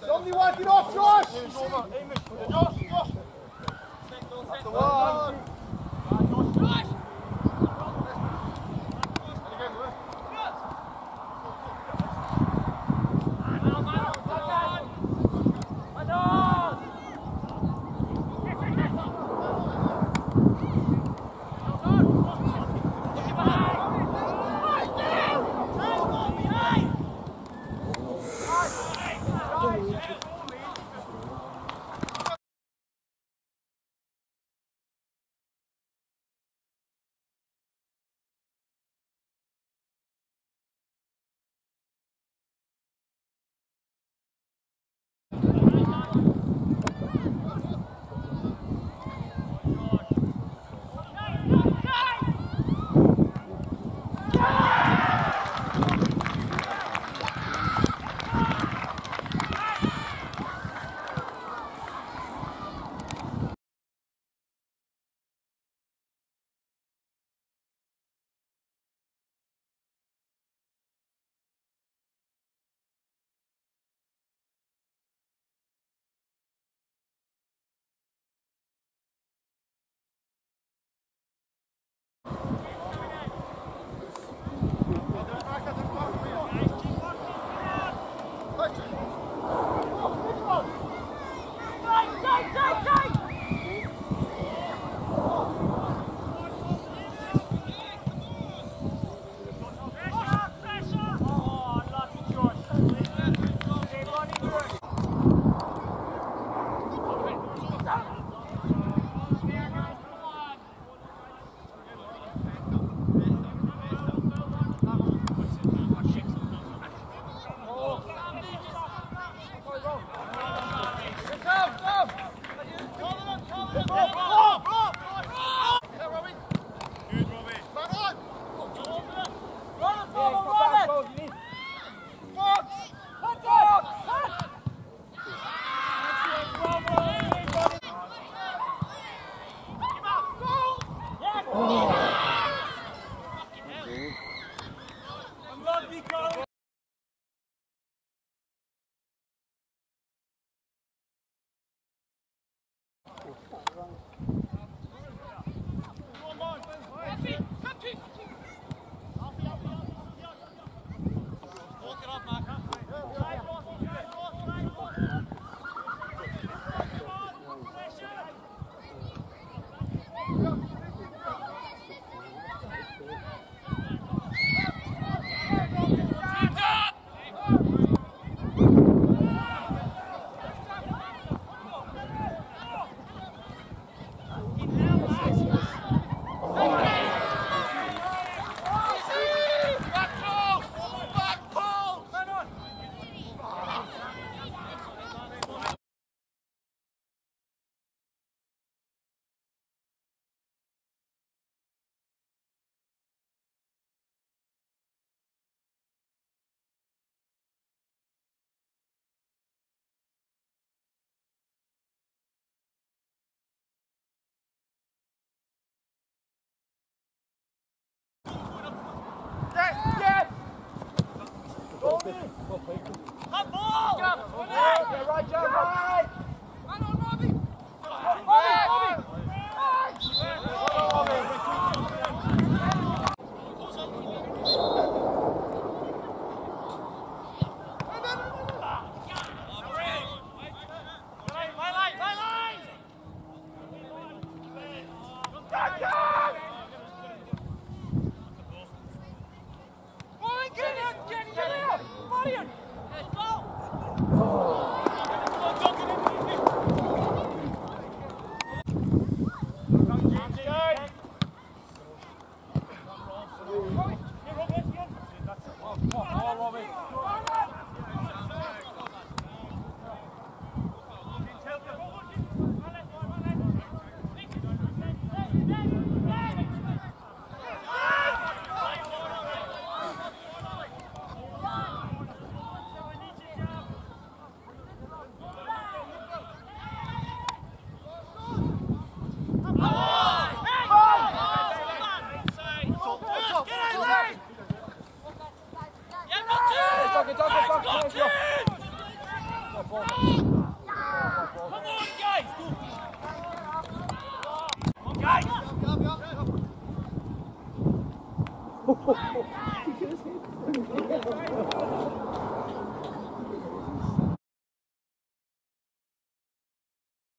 Somebody walking off, Josh! Josh! That's the one! Oh,